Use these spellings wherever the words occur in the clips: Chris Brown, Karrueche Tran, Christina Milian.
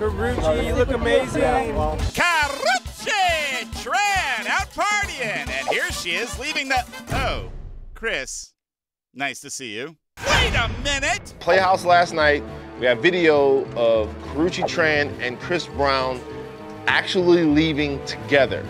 Karrueche, you look amazing. Karrueche Tran out partying, and here she is leaving the. Oh, Chris, nice to see you. Wait a minute. Playhouse last night. We have video of Karrueche Tran and Chris Brown actually leaving together.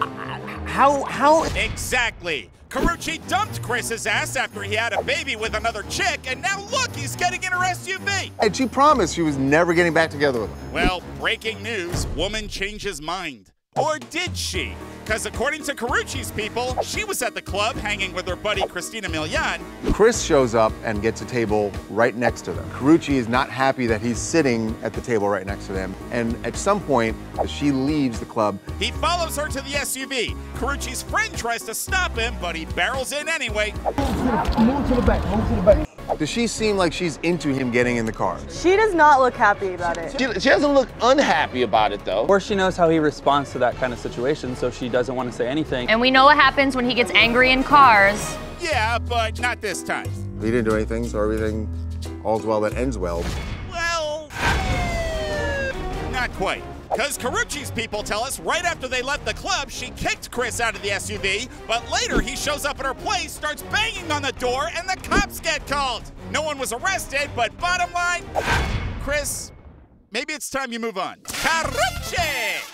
How? Exactly. Karrueche dumped Chris's ass after he had a baby with another chick, and now look, he's getting in her SUV. And she promised she was never getting back together with him. Well, breaking news, woman changes mind. Or did she? Because according to Karrueche's people, she was at the club hanging with her buddy Christina Milian. Chris shows up and gets a table right next to them. Karrueche is not happy that he's sitting at the table right next to them. And at some point, she leaves the club. He follows her to the SUV. Karrueche's friend tries to stop him, but he barrels in anyway. Move to the back. Does she seem like she's into him getting in the car? She does not look happy about it. She doesn't look unhappy about it, though. Or she knows how he responds to that kind of situation, so she doesn't want to say anything. And we know what happens when he gets angry in cars. Yeah, but not this time. He didn't do anything, so everything, all's well that ends well. Well, not quite. Because Karrueche's people tell us right after they left the club, she kicked Chris out of the SUV, but later he shows up at her place, starts banging on the door, and the cops get called. No one was arrested, but bottom line, Chris, maybe it's time you move on. Karrueche!